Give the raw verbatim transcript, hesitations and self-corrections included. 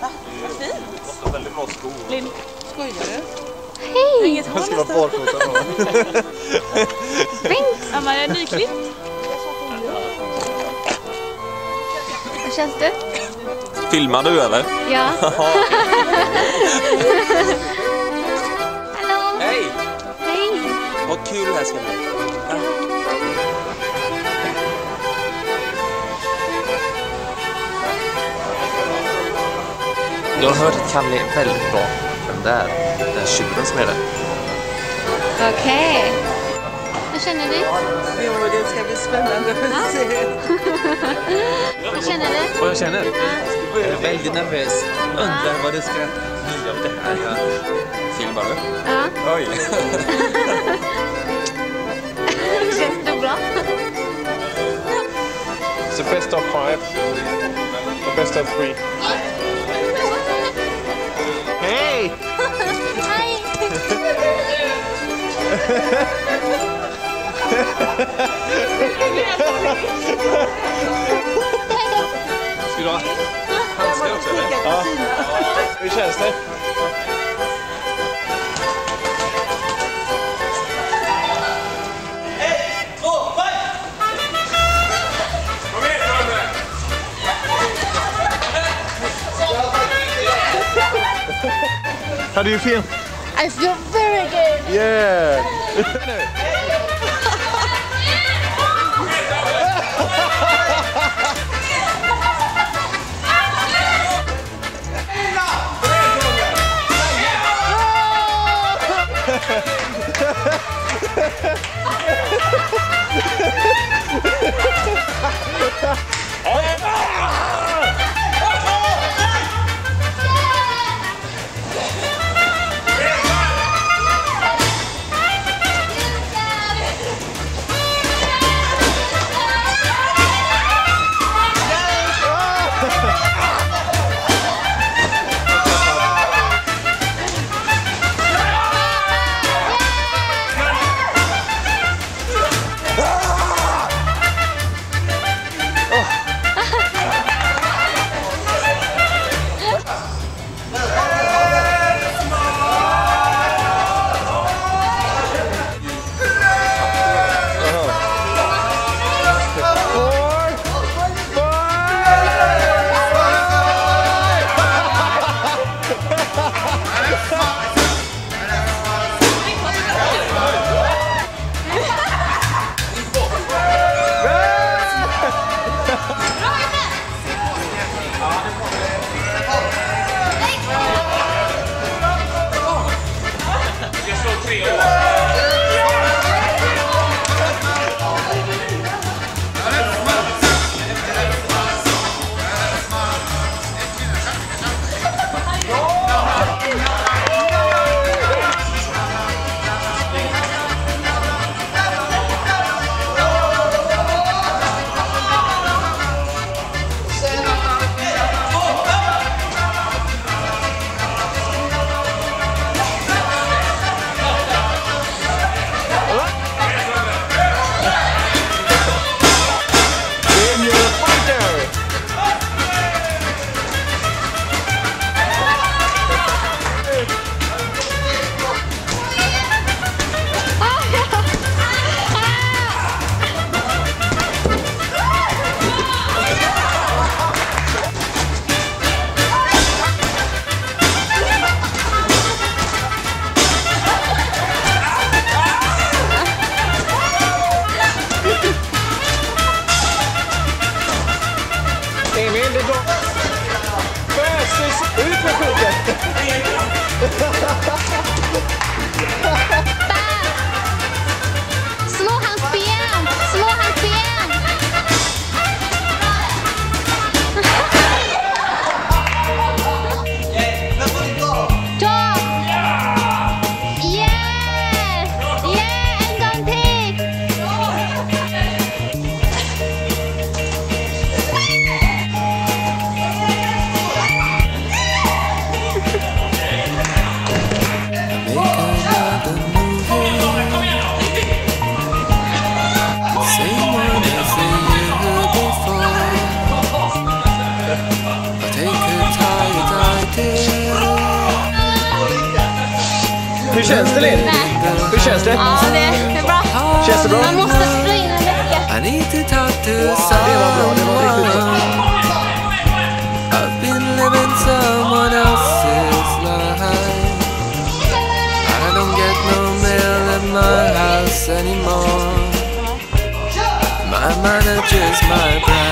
Va? Vad fint. Väldigt bra skor. Linn, skojar du? Hej! Inget håll nästan. Jag ska vara barfota då. Fint! Amma, jag är nyklippt. Hur känns det? Filmar du eller? Ja. Hallå! Hej! Hej! Vad kul det här ska bli. Jag har hört att Kalle är väldigt bra. Den där, den tjuren som är där. Okej. Okay. Vad känner du? Jo, det ska bli spännande att se. Vad känner du? Vad jag känner? Jag är väldigt nervös. Undrar vad du ska bli av det här. Filmar du? Ja. Oj. Känns det bra? It's the best of five. The best of three. Hej! Hej! Ska du ha handskar också eller? Ja. Hur känns det? How do you feel? I feel very good. Yeah. Hey! Hur känns det, Linn? Hur känns det? Ja, det är bra. Känns det bra? Man måste spela in en vecka. Wow, det var bra, det var riktigt bra. I've been living someone else's life. I don't get no mail at my house anymore. My manager's my bride.